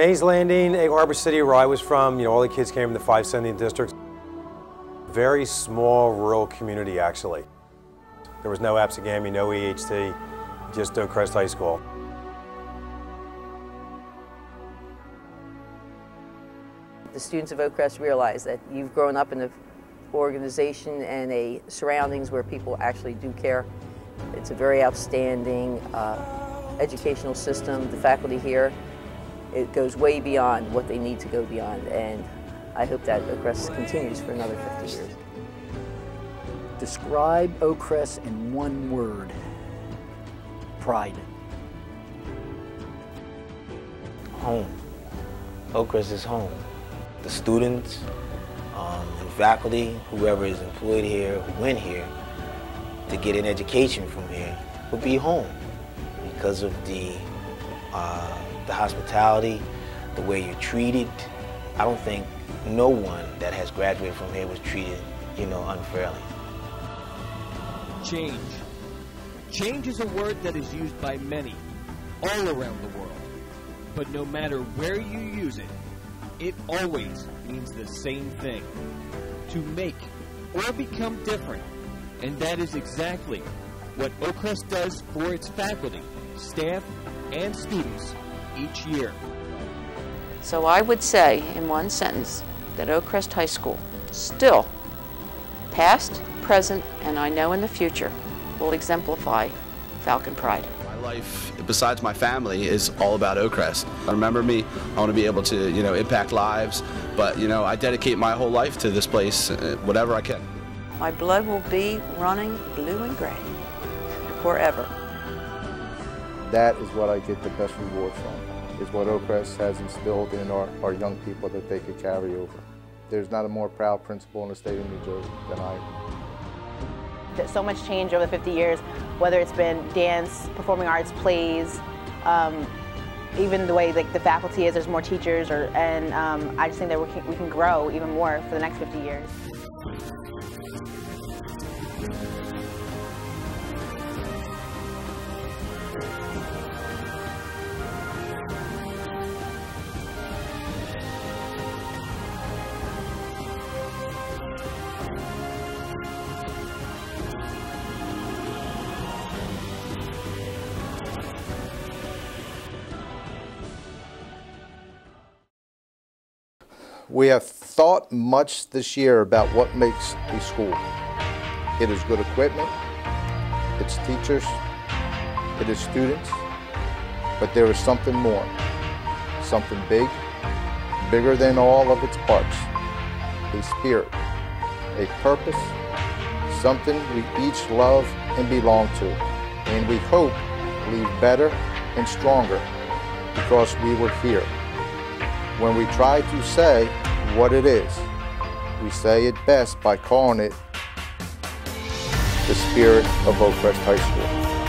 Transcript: Mays Landing, Arbor City, where I was from, you know, all the kids came from the 5 Sending Districts. Very small rural community, actually. There was no Absigami, no EHT, just Oakcrest High School. The students of Oakcrest realize that you've grown up in an organization and a surroundings where people actually do care. It's a very outstanding educational system. The faculty here, it goes way beyond what they need to go beyond, and I hope that Oakcrest continues for another 50 years. Describe Oakcrest in one word: pride. Home. Oakcrest is home. The students, the faculty, whoever is employed here, who went here to get an education from here, will be home because of the hospitality, the way you're treated. I don't think no one that has graduated from here was treated, you know, unfairly. Change. Change is a word that is used by many all around the world, but no matter where you use it, it always means the same thing: to make or become different. And that is exactly what Oakcrest does for its faculty, staff, and students each year. So I would say in one sentence that Oakcrest High School still, past, present, and I know in the future, will exemplify Falcon pride. Life, besides my family, is all about Oakcrest. Remember me, I want to be able to, you know, impact lives, but, you know, I dedicate my whole life to this place, whatever I can. My blood will be running blue and gray forever. That is what I get the best reward from, is what Oakcrest has instilled in our young people that they could carry over. There's not a more proud principal in the state of New Jersey than I am. So much change over the 50 years, whether it's been dance, performing arts, plays, even the way like the faculty is, there's more teachers, and I just think that we can grow even more for the next 50 years. We have thought much this year about what makes a school. It is good equipment, it's teachers, it is students, but there is something more, something big, bigger than all of its parts, a spirit, a purpose, something we each love and belong to, and we hope leave better and stronger because we were here. When we try to say what it is, we say it best by calling it the spirit of Oakcrest High School.